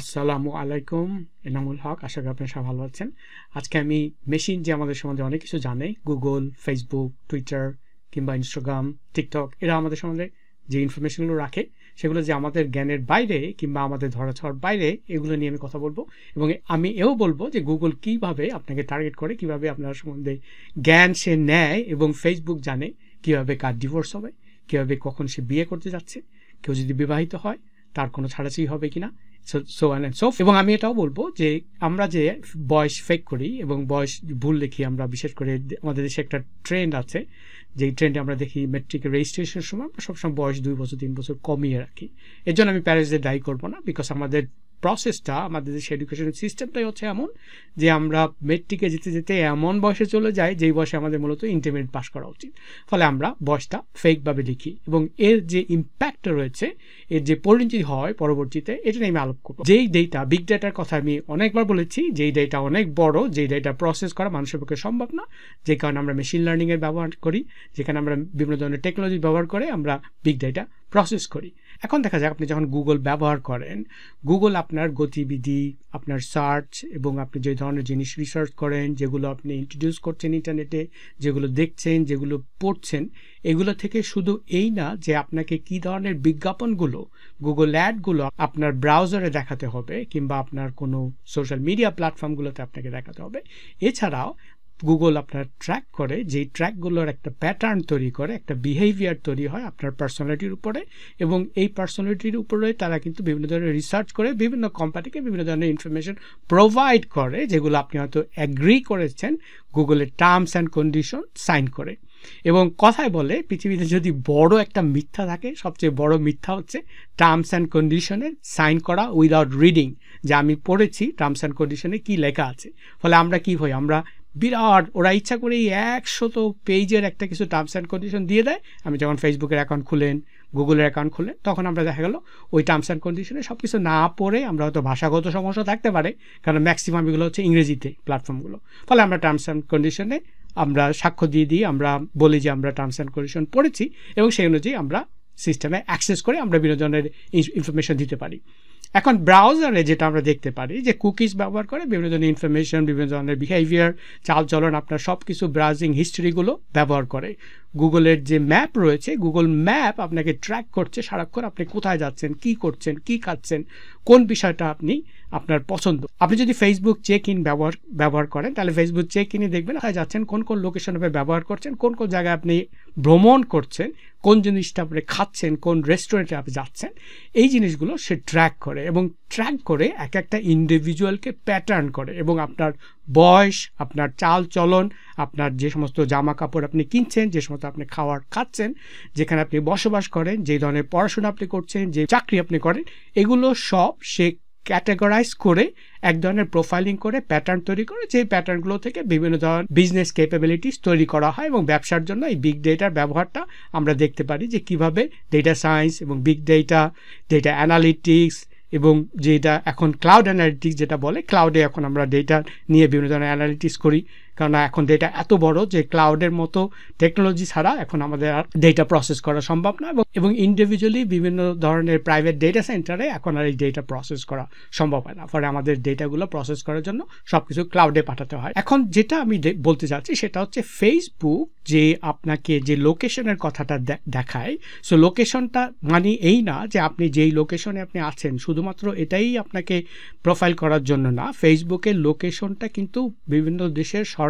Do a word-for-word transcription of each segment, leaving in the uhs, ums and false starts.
আসসালামু আলাইকুম, এনামুল হক। আশা করি আপনারা সবাই ভালো আছেন। আজকে আমি মেশিন যে আমাদের সম্বন্ধে অনেক কিছু জানে, গুগল, ফেসবুক, টুইটার কিংবা ইনস্টাগ্রাম, টিকটক, এরা আমাদের সম্বন্ধে যে ইনফরমেশনগুলো রাখে সেগুলো যে আমাদের জ্ঞানের বাইরে কিংবা আমাদের ধরাছোঁয়ার বাইরে, এগুলো নিয়ে আমি কথা বলবো। এবং আমি এও বলবো যে গুগল কীভাবে আপনাকে টার্গেট করে, কীভাবে আপনার সম্বন্ধে জ্ঞান সে নেয়, এবং ফেসবুক জানে কীভাবে কার ডিভোর্স হবে, কীভাবে কখন সে বিয়ে করতে যাচ্ছে, কেউ যদি বিবাহিত হয় তার কোনো ছাড়াছাড়ি হবে কিনা, সো অ্যান্ড সো। এবং আমি এটাও বলবো যে আমরা যে বয়স ফেক করি এবং বয়স ভুল লিখি, আমরা বিশেষ করে আমাদের দেশে একটা ট্রেন্ড আছে, যেই ট্রেন্ডে আমরা দেখি মেট্রিকের রেজিস্ট্রেশনের সময় আমরা সবসময় বয়স দুই বছর তিন বছর কমিয়ে রাখি। এর জন্য আমি প্যারেন্টসদের দায়ী করবো না, বিকজ আমাদের প্রসেসটা, আমাদের দেশের এডুকেশন সিস্টেমটাই হচ্ছে এমন যে আমরা মেট্রিকে যেতে যেতে এমন বয়সে চলে যাই যেই বয়সে আমাদের মূলত ইন্টারমিডিয়েট পাস করা উচিত। ফলে আমরা বয়সটা ফেকভাবে লিখি এবং এর যে ইম্প্যাক্টটা রয়েছে, এর যে পরিণতি হয় পরবর্তীতে, এটা নিয়ে আমি আলোক করব। যেই ডেটা, বিগ ডেটার কথা আমি অনেকবার বলেছি, যেই ডেটা অনেক বড়, যেই ডেটা প্রসেস করা মানুষের পক্ষে সম্ভব না, যে কারণে আমরা মেশিন লার্নিংয়ের ব্যবহার করি, যেখানে আমরা বিভিন্ন ধরনের টেকনোলজি ব্যবহার করে আমরা বিগ ডেটা প্রসেস করি। এখন দেখা যাক, আপনি যখন গুগল ব্যবহার করেন, গুগল আপনার গতিবিধি, আপনার সার্চ এবং আপনি যে ধরনের জিনিস রিসার্চ করেন, যেগুলো আপনি ইন্ট্রোডিউস করছেন ইন্টারনেটে, যেগুলো দেখছেন, যেগুলো পড়ছেন, এগুলো থেকে শুধু এই না যে আপনাকে কি ধরনের বিজ্ঞাপনগুলো, গুগল অ্যাডগুলো আপনার ব্রাউজারে দেখাতে হবে কিংবা আপনার কোনো সোশ্যাল মিডিয়া প্ল্যাটফর্মগুলোতে আপনাকে দেখাতে হবে, এছাড়াও গুগল আপনার ট্র্যাক করে, যেই ট্র্যাকগুলোর একটা প্যাটার্ন তৈরি করে, একটা বিহেভিয়ার তৈরি হয় আপনার পার্সোনালিটির উপরে, এবং এই পার্সোনালিটির উপরে তারা কিন্তু বিভিন্ন ধরনের রিসার্চ করে বিভিন্ন কোম্পানিকে বিভিন্ন ধরনের ইনফরমেশন প্রোভাইড করে, যেগুলো আপনি হয়তো অ্যাগ্রি করেছেন গুগলের টার্মস অ্যান্ড কন্ডিশন সাইন করে। এবং কথায় বলে, পৃথিবীতে যদি বড় একটা মিথ্যা থাকে, সবচেয়ে বড় মিথ্যা হচ্ছে টার্মস অ্যান্ড কন্ডিশনে সাইন করা উইদাউট রিডিং, যে আমি পড়েছি টার্মস অ্যান্ড কন্ডিশনে কী লেখা আছে। ফলে আমরা কী হই, আমরা বিরাট, ওরা ইচ্ছা করেই একশত পেজের একটা কিছু টার্মস অ্যান্ড কন্ডিশন দিয়ে দেয়। আমি যখন ফেসবুকের অ্যাকাউন্ট খুলেন, গুগলের অ্যাকাউন্ট খুলেন, তখন আমরা দেখা গেল ওই টার্মস অ্যান্ড কন্ডিশনে সব কিছু না পড়ে, আমরা হয়তো ভাষাগত সমস্যা থাকতে পারে, কারণ ম্যাক্সিমাম এগুলো হচ্ছে ইংরেজিতে প্ল্যাটফর্মগুলো। ফলে আমরা টার্মস অ্যান্ড কন্ডিশনে আমরা স্বাক্ষর দিয়ে দিই, আমরা বলি যে আমরা টার্মস অ্যান্ড কন্ডিশন পড়েছি, এবং সেই অনুযায়ী আমরা সিস্টেমে অ্যাক্সেস করে আমরা বিভিন্ন ধরনের ইনফরমেশন দিতে পারি। এখন ব্রাউজারে যেটা আমরা দেখতে পারি যে কুকিজ ব্যবহার করে বিভিন্ন ধরনের ইনফরমেশন, বিভিন্ন ধরনের বিহেভিয়ার, চালচলন, আপনার সব কিছু ব্রাউজিং হিস্ট্রিগুলো ব্যবহার করে। গুগলের যে ম্যাপ রয়েছে, গুগল ম্যাপ আপনাকে ট্র্যাক করছে সারাক্ষণ, আপনি কোথায় যাচ্ছেন, কি করছেন, কি খাচ্ছেন, কোন বিষয়টা আপনি আপনার পছন্দ। আপনি যদি ফেসবুক চেক ইন ব্যবহার ব্যবহার করেন, তাহলে ফেসবুক চেক ইনে দেখবেন কোথায় যাচ্ছেন, কোন কোন লোকেশন আপনি ব্যবহার করছেন, কোন কোন জায়গায় আপনি ভ্রমণ করছেন, কোন জিনিসটা আপনি খাচ্ছেন, কোন রেস্টুরেন্টে আপনি যাচ্ছেন, এই জিনিসগুলো সে ট্র্যাক করে, এবং ট্র্যাক করে এক একটা ইন্ডিভিজুয়ালকে প্যাটার্ন করে, এবং আপনার বয়স, আপনার চাল চলন, আপনার যে সমস্ত জামা কাপড় আপনি কিনছেন, যে সমস্ত আপনি খাওয়ার খাচ্ছেন, যেখানে আপনি বসবাস করেন, যে ধরনের পড়াশোনা আপনি করছেন, যে চাকরি আপনি করেন, এগুলো সব সে ক্যাটাগরাইজ করে এক ধরনের প্রোফাইলিং করে প্যাটার্ন তৈরি করে, যে প্যাটার্নগুলো থেকে বিভিন্ন ধরনের বিজনেস ক্যাপাবিলিটিস তৈরি করা হয়। এবং ব্যবসার জন্য এই বিগ ডেটার ব্যবহারটা আমরা দেখতে পারি যে কীভাবে ডেটা সায়েন্স এবং বিগ ডেটা, ডেটা অ্যানালিটিক্স, এবং যেটা এখন ক্লাউড অ্যানালিটিক্স যেটা বলে, ক্লাউডে এখন আমরা ডেটা নিয়ে বিভিন্ন ধরনের অ্যানালিটিক্স করি, কারণ এখন ডেটা এত বড় যে ক্লাউডের মতো টেকনোলজি ছাড়া এখন আমাদের আর ডেটা প্রসেস করা সম্ভব না, এবং ইন্ডিভিজুয়ালি বিভিন্ন ধরনের প্রাইভেট ডেটা সেন্টারে এখন আর এই ডেটা প্রসেস করা সম্ভব হয় না। ফলে আমাদের ডেটাগুলো প্রসেস করার জন্য সব কিছু ক্লাউডে পাঠাতে হয়। এখন যেটা আমি বলতে চাচ্ছি সেটা হচ্ছে, ফেসবুক যে আপনাকে যে লোকেশনের কথাটা দেখায়, সো লোকেশনটা মানে এই না যে আপনি যেই লোকেশনে আপনি আছেন শুধুমাত্র এটাই আপনাকে প্রোফাইল করার জন্য না, ফেসবুকের লোকেশনটা কিন্তু বিভিন্ন দেশের সরকার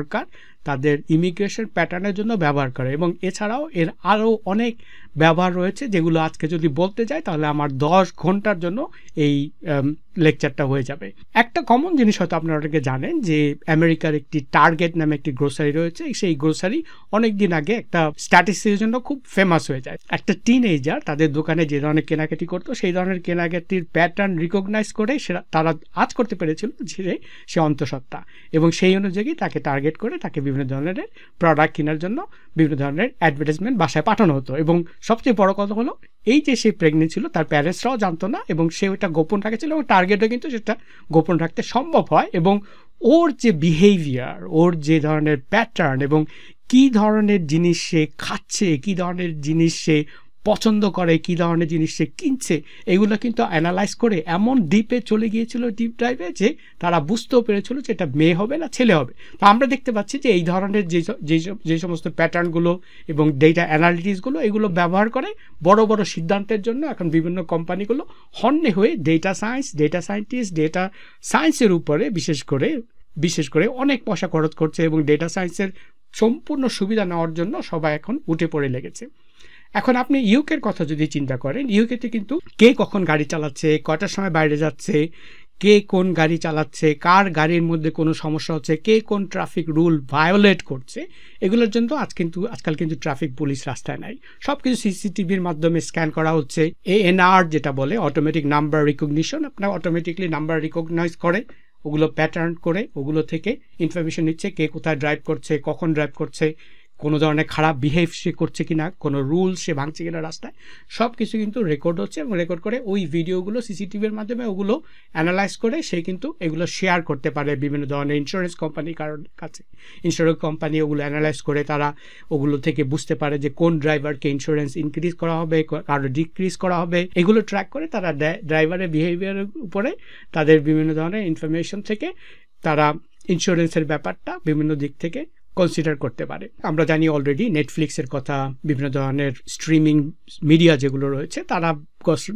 তাদের ইমিগ্রেশন প্যাটার্নের জন্য ব্যবহার করে, এবং এছাড়াও এর আরও অনেক ব্যবহার রয়েছে যেগুলো আজকে যদি বলতে যাই তাহলে আমার দশ ঘন্টার জন্য এই লেকচারটা হয়ে যাবে। একটা কমন জিনিস হয়তো আপনারা অনেকে জানেন যে আমেরিকার একটি টার্গেট নামে একটি গ্রোসারি রয়েছে, সেই গ্রোসারি অনেক দিন আগে একটা স্ট্যাটিস্টিক্সের জন্য খুব ফেমাস হয়ে যায়। একটা টিনেজার তাদের দোকানে যে ধরনের কেনাকাটি করতো, সেই ধরনের কেনাকাটির প্যাটার্ন রিকগনাইজ করে সেটা তারা আজ করতে পেরেছিল যে সে অন্তঃসত্ত্বা, এবং সেই অনুযায়ী তাকে টার্গেট করে তাকে বিভিন্ন ধরনের প্রোডাক্ট কেনার জন্য বিভিন্ন ধরনের অ্যাডভার্টাইজমেন্ট বাসায় পাঠানো হতো। এবং সবচেয়ে বড় কথা হলো, এই যে সে প্রেগনেন্ট ছিল তার প্যারেন্টসরাও জানতো না, এবং সে ওইটা গোপন রাখেছিল, এবং টার্গেটও কিন্তু সেটা গোপন রাখতে সম্ভব হয়। এবং ওর যে বিহেভিয়ার, ওর যে ধরনের প্যাটার্ন, এবং কী ধরনের জিনিস সে খাচ্ছে, কী ধরনের জিনিস সে পছন্দ করে কি ধরনের জিনিস সে কিনছে এগুলো কিন্তু অ্যানালাইজ করে এমন ডিপে চলে গিয়েছিল ডিপ ড্রাইভে যে তারা বুঝতেও পেরেছিল যে এটা মেয়ে হবে না ছেলে হবে। তো আমরা দেখতে পাচ্ছি যে এই ধরনের যে যে সমস্ত প্যাটার্নগুলো এবং ডেটা অ্যানালিটিসগুলো এগুলো ব্যবহার করে বড় বড় সিদ্ধান্তের জন্য এখন বিভিন্ন কোম্পানিগুলো হন্যে হয়ে data science data scientist data সায়েন্সের উপরে বিশেষ করে বিশেষ করে অনেক পয়সা খরচ করছে এবং ডেটা সায়েন্সের সম্পূর্ণ সুবিধা নেওয়ার জন্য সবাই এখন উঠে পড়ে লেগেছে। এখন আপনি ইউকের কথা যদি চিন্তা করেন, ইউকেতে কিন্তু কে কখন গাড়ি চালাচ্ছে, কটার সময় বাইরে যাচ্ছে, কে কোন গাড়ি চালাচ্ছে, কার গাড়ির মধ্যে কোনো সমস্যা হচ্ছে, কে কোন ট্রাফিক রুল ভায়োলেট করছে, এগুলোর জন্য আজ কিন্তু আজকাল কিন্তু ট্রাফিক পুলিশ রাস্তায় নাই, সব কিছু সিসিটিভির মাধ্যমে স্ক্যান করা হচ্ছে। এএনআর যেটা বলে অটোমেটিক নাম্বার রিকগনিশন, আপনার অটোমেটিকলি নাম্বার রিকগনাইজ করে, ওগুলো প্যাটার্ন করে ওগুলো থেকে ইনফরমেশন নিচ্ছে কে কোথায় ড্রাইভ করছে, কখন ড্রাইভ করছে, কোনো ধরনের খারাপ বিহেভ সে করছে কিনা, কোনো রুল সে ভাঙছে কিনা রাস্তায়, সব কিছু কিন্তু রেকর্ড হচ্ছে এবং রেকর্ড করে ওই ভিডিওগুলো সিসিটিভির মাধ্যমে ওগুলো অ্যানালাইজ করে সে কিন্তু এগুলো শেয়ার করতে পারে বিভিন্ন ধরনের ইন্স্যুরেন্স কোম্পানির কাছে। ইন্স্যুরেন্স কোম্পানি ওগুলো অ্যানালাইজ করে তারা ওগুলো থেকে বুঝতে পারে যে কোন ড্রাইভারকে ইন্স্যুরেন্স ইনক্রিজ করা হবে, কারো ডিক্রিজ করা হবে, এগুলো ট্র্যাক করে তারা ড্রাইভারের বিহেভিয়ারের উপরে তাদের বিভিন্ন ধরনের ইনফরমেশন থেকে তারা ইন্স্যুরেন্সের ব্যাপারটা বিভিন্ন দিক থেকে কনসিডার করতে পারে। আমরা জানি অলরেডি নেটফ্লিক্সের কথা, বিভিন্ন ধরনের স্ট্রিমিং মিডিয়া যেগুলো রয়েছে তারা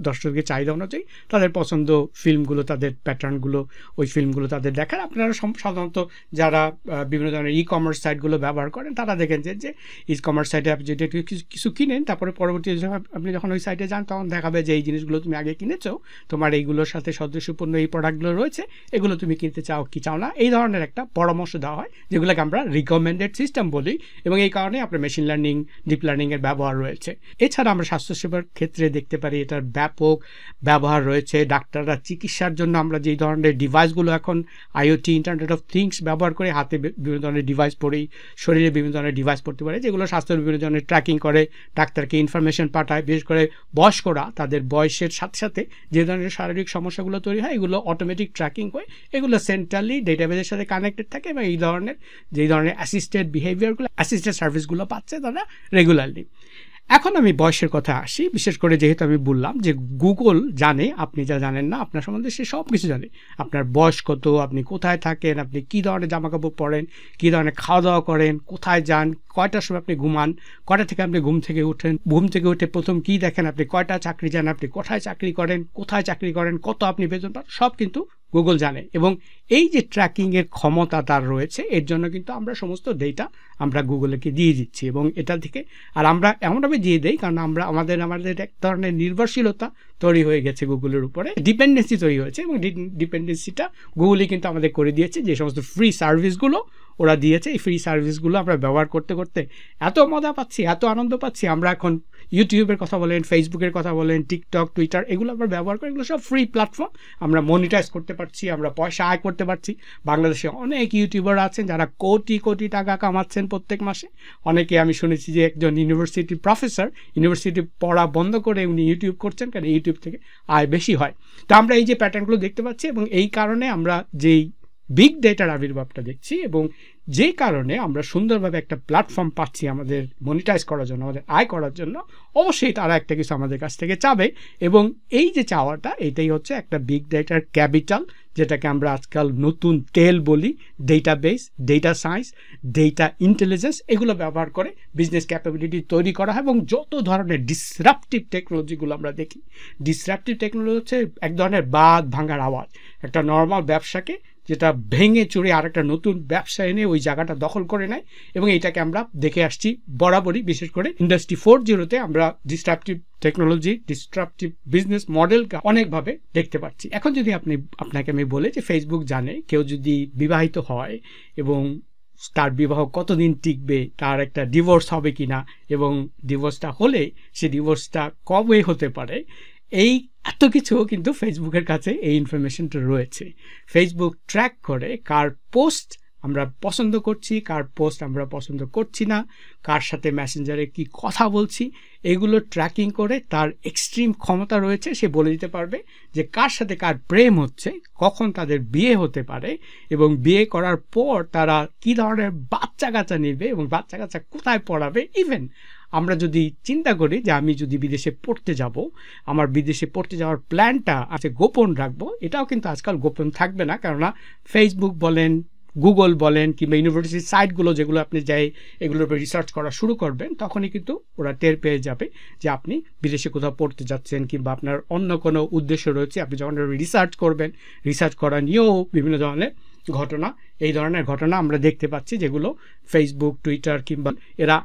দর্শকের চাহিদা অনুযায়ী তাদের পছন্দ ফিল্মগুলো, তাদের প্যাটার্নগুলো, ওই ফিল্মগুলো তাদের দেখার। আপনারা সাধারণত যারা বিভিন্ন ধরনের ই কমার্স সাইটগুলো ব্যবহার করেন তারা দেখেন যে ই কমার্স সাইটে আপনি যদি কিছু কিনেন তারপরে পরবর্তী আপনি যখন ওই সাইটে যান তখন দেখাবে যে এই জিনিসগুলো তুমি আগে কিনেছো, তোমার এইগুলোর সাথে সদস্যপূর্ণ এই প্রোডাক্টগুলো রয়েছে, এগুলো তুমি কিনতে চাও কি চাও না, এই ধরনের একটা পরামর্শ দেওয়া হয় যেগুলোকে আমরা রিকমেন্ডেড সিস্টেম বলি এবং এই কারণে আপনার মেশিন লার্নিং ডিপ লার্নিংয়ের ব্যবহার রয়েছে। এছাড়া আমরা স্বাস্থ্যসেবার ক্ষেত্রে দেখতে পারি এটার ব্যাপক ব্যবহার রয়েছে। ডাক্তাররা চিকিৎসার জন্য আমরা যেই ধরনের ডিভাইসগুলো এখন আইওটি ইন্টারনেট অফ থিংস ব্যবহার করে হাতে বিভিন্ন ধরনের ডিভাইস পড়েই শরীরে বিভিন্ন ধরনের ডিভাইস পড়তে পারে যেগুলো স্বাস্থ্যের বিভিন্ন ধরনের ট্র্যাকিং করে, ডাক্তারকে ইনফরমেশন পাঠায়, বিশেষ করে বয়স্করা তাদের বয়সের সাথে সাথে যে ধরনের শারীরিক সমস্যাগুলো তৈরি হয় এগুলো অটোমেটিক ট্র্যাকিং করে এগুলো সেন্ট্রালি ডেটাবেজের সাথে কানেক্টেড থাকে এবং এই ধরনের যেই ধরনের অ্যাসিস্টেড বিহেভিয়ারগুলো অ্যাসিস্টেড সার্ভিসগুলো পাচ্ছে তারা রেগুলারলি। এখন আমি বয়সের কথা আসি, বিশেষ করে যেহেতু আমি বললাম যে গুগল জানে আপনি যা জানেন না আপনার সম্বন্ধে, সে সব কিছু জানে, আপনার বয়স কত, আপনি কোথায় থাকেন, আপনি কী ধরনের জামাকাপড় পরেন, কী ধরনের খাওয়া দাওয়া করেন, কোথায় যান, কয়টার সময় আপনি ঘুমান, কয়টা থেকে আপনি ঘুম থেকে উঠেন, ঘুম থেকে উঠে প্রথম কী দেখেন, আপনি কয়টা চাকরি যান, আপনি কোথায় চাকরি করেন, কোথায় চাকরি করেন, কত আপনি বেতন পান, সব কিন্তু গুগল জানে। এবং এই যে ট্র্যাকিংয়ের ক্ষমতা তার রয়েছে এর জন্য কিন্তু আমরা সমস্ত ডেটা আমরা গুগলকে দিয়ে দিচ্ছি এবং এটা থেকে আর আমরা এমনভাবে দিয়ে দেই কারণ আমরা আমাদের আমাদের এক ধরনের নির্ভরশীলতা তৈরি হয়ে গেছে গুগলের উপরে, ডিপেন্ডেন্সি তৈরি হয়েছে এবং ডিপেন্ডেন্সিটা গুগলই কিন্তু আমাদের করে দিয়েছে। যে সমস্ত ফ্রি সার্ভিসগুলো ওরা দিয়েছে এই ফ্রি সার্ভিসগুলো আমরা ব্যবহার করতে করতে এত মজা পাচ্ছি, এত আনন্দ পাচ্ছি, আমরা এখন ইউটিউবের কথা বলেন, ফেসবুকের কথা বলেন, টিকটক, টুইটার, এগুলো আমরা ব্যবহার করি, এগুলো সব ফ্রি প্ল্যাটফর্ম, আমরা মনিটাইজ করতে পারছি, আমরা পয়সা আয় করতে পারছি। বাংলাদেশে অনেক ইউটিউবার আছেন যারা কোটি কোটি টাকা কামাচ্ছেন প্রত্যেক মাসে, অনেকে আমি শুনেছি যে একজন ইউনিভার্সিটি প্রফেসর ইউনিভার্সিটি পড়া বন্ধ করে উনি ইউটিউব করছেন কারণ ইউটিউব থেকে আয় বেশি হয়। তো আমরা এই যে প্যাটার্নগুলো দেখতে পাচ্ছি এবং এই কারণে আমরা যেই বিগ ডেটার আবির্ভাবটা দেখছি এবং যে কারণে আমরা সুন্দরভাবে একটা প্ল্যাটফর্ম পাচ্ছি আমাদের মনিটাইজ করার জন্য, আমাদের আয় করার জন্য, অবশ্যই তারা একটা কিছু আমাদের কাছ থেকে চাবে এবং এই যে চাওয়াটা এটাই হচ্ছে একটা বিগ ডেটার ক্যাপিটাল, যেটাকে আমরা আজকাল নতুন তেল বলি। Database, data science, data intelligence এগুলো ব্যবহার করে বিজনেস ক্যাপাবিলিটি তৈরি করা হয় এবং যত ধরনের ডিসরাপটিভ টেকনোলজিগুলো আমরা দেখি, ডিসরাপটিভ টেকনোলজি হচ্ছে এক ধরনের বাদ ভাঙার আওয়াজ, একটা নর্মাল ব্যবসাকে যেটা ভেঙে চুরে আরেকটা নতুন ব্যবসা এনে ওই জায়গাটা দখল করে নেয় এবং এটাকে আমরা দেখে আসছি বরাবরই। বিশেষ করে ইন্ডাস্ট্রি ফোর জিরোতে আমরা ডিসরাপটিভ টেকনোলজি, ডিসরাপটিভ বিজনেস মডেলকে অনেকভাবে দেখতে পাচ্ছি। এখন যদি আপনি আপনাকে আমি বলে যে ফেসবুক জানে কেউ যদি বিবাহিত হয় এবং তার বিবাহ কতদিন টিকবে, তার একটা ডিভোর্স হবে কি না এবং ডিভোর্সটা হলে সে ডিভোর্সটা কবে হতে পারে, এই এত কিছু কিন্তু ফেসবুকের কাছে এই ইনফরমেশনটা রয়েছে। ফেসবুক ট্র্যাক করে কার পোস্ট আমরা পছন্দ করছি, কার পোস্ট আমরা পছন্দ করছি না, কার সাথে মেসেঞ্জারে কি কথা বলছি, এগুলো ট্র্যাকিং করে তার এক্সট্রিম ক্ষমতা রয়েছে, সে বলে দিতে পারবে যে কার সাথে কার প্রেম হচ্ছে, কখন তাদের বিয়ে হতে পারে এবং বিয়ে করার পর তারা কি ধরনের বাচ্চা কাচ্চা নেবে এবং বাচ্চা কাচ্চা কোথায় পড়াবে। ইভেন আমরা যদি চিন্তা করি যে আমি যদি বিদেশে পড়তে যাব, আমার বিদেশে পড়তে যাওয়ার প্ল্যানটা আছে গোপন রাখবো, এটাও কিন্তু আজকাল গোপন থাকবে না। কেননা ফেসবুক বলেন, গুগল বলেন, কিংবা ইউনিভার্সিটির সাইটগুলো যেগুলো আপনি যাই এগুলোর উপর রিসার্চ করা শুরু করবেন, তখনই কিন্তু ওরা টের পেয়ে যাবে যে আপনি বিদেশে কোথাও পড়তে যাচ্ছেন কিংবা আপনার অন্য কোনো উদ্দেশ্য রয়েছে। আপনি যখন রিসার্চ করবেন, রিসার্চ করা নিয়েও বিভিন্ন ধরনের ঘটনা, এই ধরনের ঘটনা আমরা দেখতে পাচ্ছি, যেগুলো ফেসবুক, টুইটার কিংবা এরা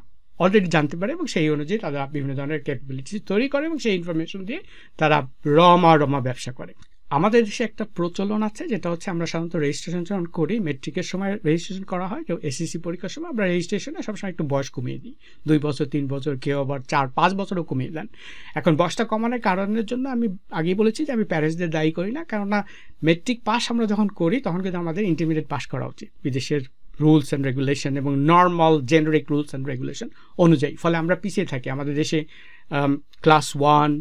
অলরেডি জানতে পারে এবং সেই অনুযায়ী তারা বিভিন্ন ধরনের ক্যাপাবিলিটি তৈরি করে এবং সেই ইনফরমেশন দিয়ে তারা রমা রমা ব্যবসা করে। আমাদের দেশে একটা প্রচলন আছে, যেটা হচ্ছে আমরা সাধারণত রেজিস্ট্রেশন যখন করি, মেট্রিকের সময় রেজিস্ট্রেশন করা হয়, কেউ এসএসসি পরীক্ষার সময় আমরা রেজিস্ট্রেশনে সবসময় একটু বয়স কমিয়ে দিই, দুই বছর তিন বছর কেউ আবার চার পাঁচ বছরও কমিয়ে দেন। এখন বয়সটা কমানোর কারণের জন্য আমি আগেই বলেছি যে আমি প্যারেন্টসদের দায়ী করি না, কেননা মেট্রিক পাস আমরা যখন করি তখন কিন্তু আমাদের ইন্টারমিডিয়েট পাস করা উচিত বিদেশের রুলস অ্যান্ড রেগুলেশন এবং normal generic rules and regulation অনুযায়ী। ফলে আমরা পিছিয়ে থাকি। আমাদের দেশে class one,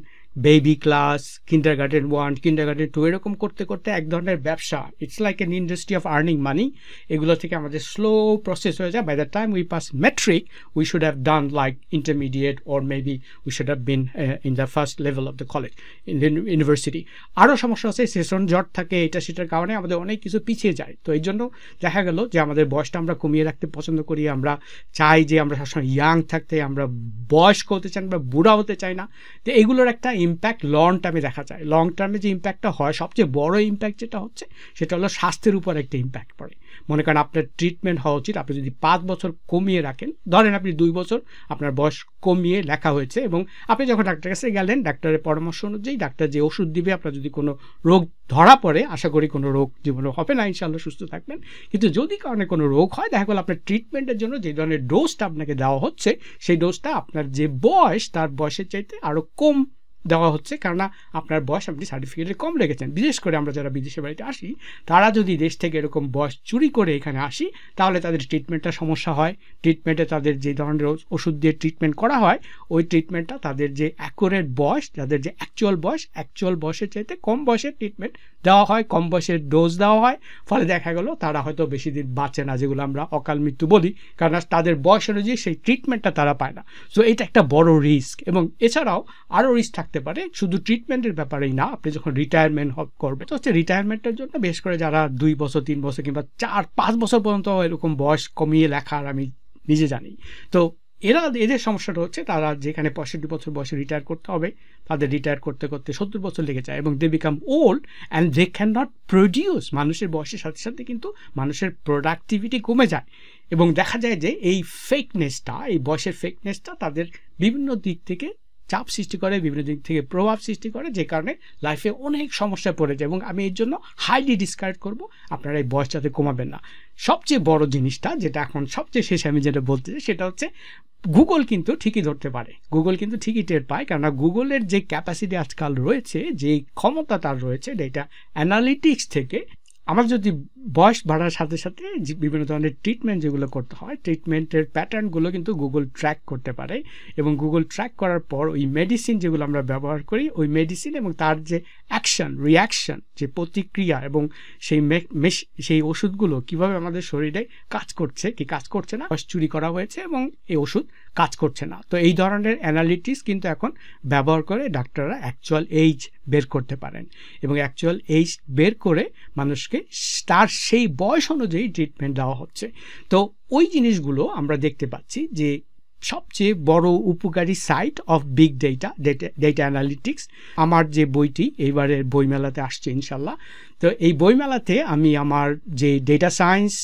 baby class, kindergarten one, kindergarten two, এরকম করতে করতে এক ধরনের ব্যবসা, it's like an industry of earning money, এগুলো থেকে আমাদের স্লো প্রসেস হয়ে যায়। By the time we pass matric we should have done like intermediate, or maybe we should have been in the first level of the college, in the university. আরও সমস্যা আছে, session জট থাকে, এটা সেটার কারণে আমাদের অনেক কিছু পিছিয়ে যায়। তো এই জন্য দেখা গেল যে আমাদের বয়সটা আমরা কমিয়ে রাখতে পছন্দ করি, আমরা চাই যে আমরা সবসময় ইয়াং থাকতে, আমরা বয়স্ক হতে চাই, আমরা বুড়া হতে চাই না। তো এগুলোর একটা ইম্প্যাক্ট লং টার্মে দেখা যায়। লং টার্মে যে ইম্প্যাক্টটা হয়, সবচেয়ে বড় ইম্প্যাক্ট যেটা হচ্ছে সেটা হলো স্বাস্থ্যের উপর একটা ইম্প্যাক্ট পড়ে। মনে করেন আপনার ট্রিটমেন্ট হওয়া উচিত, আপনি যদি পাঁচ বছর কমিয়ে রাখেন, ধরেন আপনি দুই বছর আপনার বয়স কমিয়ে লেখা হয়েছে এবং আপনি যখন ডাক্তারের কাছে গেলেন, ডাক্তারের পরামর্শ অনুযায়ী ডাক্তার যে ওষুধ দিবে, আপনার যদি কোনো রোগ ধরা পড়ে, আশা করি কোনো রোগ জীবনে হবে না, ইনশাআল্লাহ সুস্থ থাকবেন, কিন্তু যদি কারণে কোনো রোগ হয়, দেখা গেল আপনার ট্রিটমেন্টের জন্য যে ধরনের ডোজটা আপনাকে দেওয়া হচ্ছে, সেই ডোজটা আপনার যে বয়স তার বয়সের চাইতে আরও কম দেওয়া হচ্ছে, কেননা আপনার বয়স আপনি সার্টিফিকেটে কম রেখেছেন। বিশেষ করে আমরা যারা বিদেশে বাড়িতে আসি, তারা যদি দেশ থেকে এরকম বয়স চুরি করে এখানে আসি, তাহলে তাদের ট্রিটমেন্টটা সমস্যা হয়। ট্রিটমেন্টে তাদের যে ধরনের ওষুধ দিয়ে ট্রিটমেন্ট করা হয়, ওই ট্রিটমেন্টটা তাদের যে অ্যাকুরেট বয়স, তাদের যে অ্যাকচুয়াল বয়স, অ্যাকচুয়াল বয়সের চাইতে কম বয়সের ট্রিটমেন্ট দেওয়া হয়, কম বয়সের ডোজ দেওয়া হয়। ফলে দেখা গেল তারা হয়তো বেশি দিন বাঁচে না, যেগুলো আমরা অকাল মৃত্যু বলি, কারণ তাদের বয়স অনুযায়ী সেই ট্রিটমেন্টটা তারা পায় না। সো এটা একটা বড় রিস্ক। এবং এছাড়াও আরও রিস্ক থাকতে পারে, শুধু ট্রিটমেন্টের ব্যাপারেই না, আপনি যখন রিটায়ারমেন্ট করবেন, তো হচ্ছে রিটায়ারমেন্টের জন্য বেশ করে যারা দুই বছর তিন বছর কিংবা চার পাঁচ বছর পর্যন্ত এরকম বয়স কমিয়ে লেখার আমি নিজে জানি, তো এরা এদের সমস্যাটা হচ্ছে তারা যেখানে পঁয়ষট্টি বছর বয়সে রিটায়ার করতে হবে, তাদের রিটায়ার করতে করতে সত্তর বছর লেগে যায় এবং they become old and they can not produce. মানুষের বয়সের সাথে সাথে কিন্তু মানুষের প্রোডাক্টিভিটি কমে যায় এবং দেখা যায় যে এই ফেকনেসটা, এই বয়সের ফেকনেসটা তাদের বিভিন্ন দিক থেকে চাপ সৃষ্টি করে, বিভিন্ন দিক থেকে প্রভাব সৃষ্টি করে, যে কারণে লাইফে অনেক সমস্যা পড়ে যায়। এবং আমি এর জন্য হাইলি ডিসকারেজ করব, আপনারা এই বয়সটাতে কমাবেন না। সবচেয়ে বড় জিনিসটা যেটা এখন সবচেয়ে শেষে আমি যেটা বলতে চাই, সেটা হচ্ছে গুগল কিন্তু ঠিকই ধরতে পারে, গুগল কিন্তু ঠিকই টের পায়, কেননা গুগলের যে ক্যাপাসিটি আজকাল রয়েছে, যে ক্ষমতা তার রয়েছে ডেটা অ্যানালিটিক্স থেকে, আমার যদি বয়স বাড়ার সাথে সাথে বিভিন্ন ধরনের ট্রিটমেন্ট যেগুলো করতে হয়, ট্রিটমেন্টের প্যাটার্নগুলো কিন্তু গুগল ট্র্যাক করতে পারে এবং গুগল ট্র্যাক করার পর ওই মেডিসিন যেগুলো আমরা ব্যবহার করি, ওই মেডিসিন এবং তার যে অ্যাকশন, রিয়াকশন, যে প্রতিক্রিয়া এবং সেই সেই ওষুধগুলো কীভাবে আমাদের শরীরে কাজ করছে কি কাজ করছে না, বয়স চুরি করা হয়েছে এবং এই ওষুধ কাজ করছে না। তো এই ধরনের অ্যানালিটিক্স কিন্তু এখন ব্যবহার করে ডাক্তাররা অ্যাকচুয়াল এইজ বের করতে পারেন এবং অ্যাকচুয়াল এইজ বের করে মানুষকে তার সেই বয়স অনুযায়ী ট্রিটমেন্ট দেওয়া হচ্ছে। তো ওই জিনিসগুলো আমরা দেখতে পাচ্ছি যে সবচেয়ে বড় উপকারী side of big data, data analytics. আমার যে বইটি এইবারের বইমেলাতে আসছে ইনশাল্লাহ, তো এই বইমেলাতে আমি আমার যে ডেটা সায়েন্স,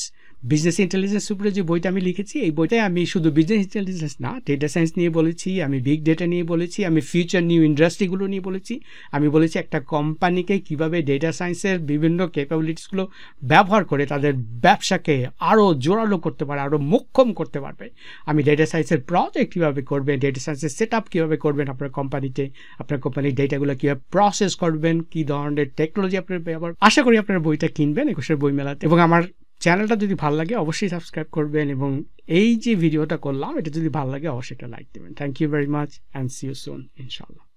বিজনেস ইন্টেলিজেন্স উপরে যে বইটা আমি লিখেছি, এই বইটাই আমি শুধু বিজনেস ইন্টেলিজেন্স না, ডেটা সায়েন্স নিয়ে বলেছি, আমি বিগ ডেটা নিয়ে বলেছি, আমি ফিউচার নিউ ইন্ডাস্ট্রিগুলো নিয়ে বলেছি, আমি বলেছি একটা কোম্পানিকে কীভাবে ডেটা সায়েন্সের বিভিন্ন ক্যাপাবিলিটিসগুলো ব্যবহার করে তাদের ব্যবসাকে আরও জোরালো করতে পারে, আরও মোক্ষম করতে পারবে। আমি ডেটা সায়েন্সের প্রজেক্ট কীভাবে করবেন, ডেটা সায়েন্সের সেট আপ কীভাবে করবেন আপনার কোম্পানিতে, আপনার কোম্পানির ডেটাগুলো কীভাবে প্রসেস করবেন, কী ধরনের টেকনোলজি আপনার ব্যবহার। আশা করি আপনার বইটা কিনবেন একুশের বইমেলাতে। এবং আমার চ্যানেলটা যদি ভালো লাগে অবশ্যই সাবস্ক্রাইব করবেন এবং এই যে ভিডিওটা করলাম, এটা যদি ভালো লাগে অবশ্যই একটা লাইক দেবেন। Thank you very much and see you soon ইনশাআল্লাহ।